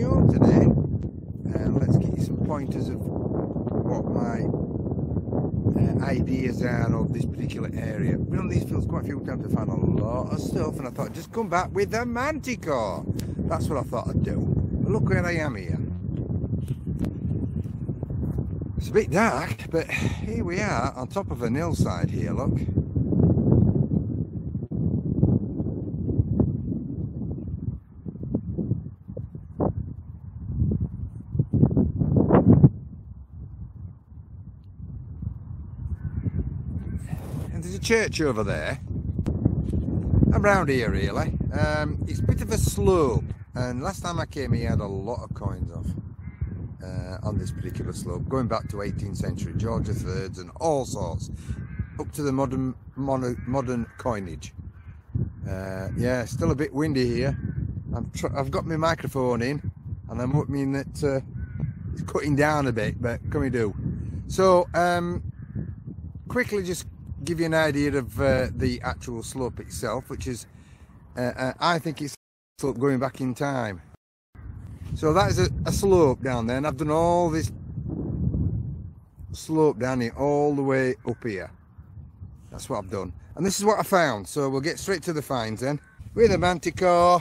mule today, and let's get you some pointers of what my ideas are of this particular area. We've done these fields quite a few times to find a lot of stuff, and I thought just come back with the Manticore. That's what I thought I'd do. But look where I am here. It's a bit dark, but here we are on top of an hillside here, look. There's a church over there. I'm round here really. It's a bit of a slope, and last time I came here I had a lot of coins off on this particular slope, going back to 18th century, George III's and all sorts, up to the modern coinage. Yeah, still a bit windy here. I've got my microphone in and I'm hoping that it's cutting down a bit, but can we do? So quickly just give you an idea of the actual slope itself, which is I think it's a slope going back in time. So that is a slope down there, and I've done all this slope down here all the way up here. That's what I've done, and this is what I found. So we'll get straight to the finds then. We're the Manticore.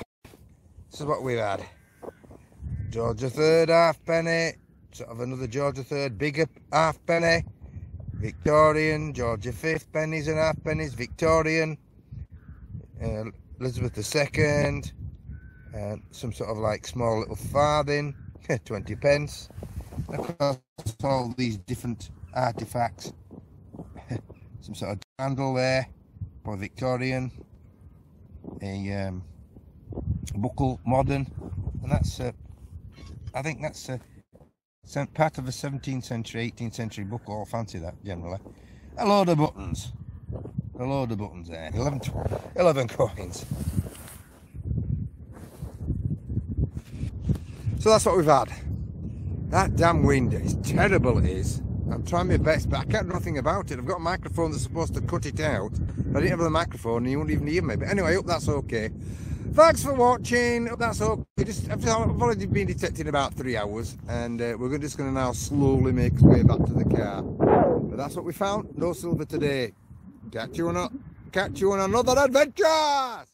This is what we've had: George III halfpenny, sort of another George III bigger halfpenny, Victorian, George V pennies and half pennies, Victorian, Elizabeth II, some sort of like small little farthing, 20 pence, across all these different artifacts, some sort of candle there, for Victorian, a buckle, modern, and that's, I think that's part of a 17th century, 18th century buckle. I fancy that generally. A load of buttons. A load of buttons there. 11 coins. So that's what we've had. That damn wind is terrible, it is. I'm trying my best, but I can't do nothing about it. I've got a microphone that's supposed to cut it out. I didn't have the microphone and you wouldn't even hear me. But anyway, I hope that's okay. Thanks for watching. Hope that's okay. I've already been detecting about 3 hours, and we're just going to now slowly make our way back to the car. But that's what we found. No silver today. Catch you on another adventure.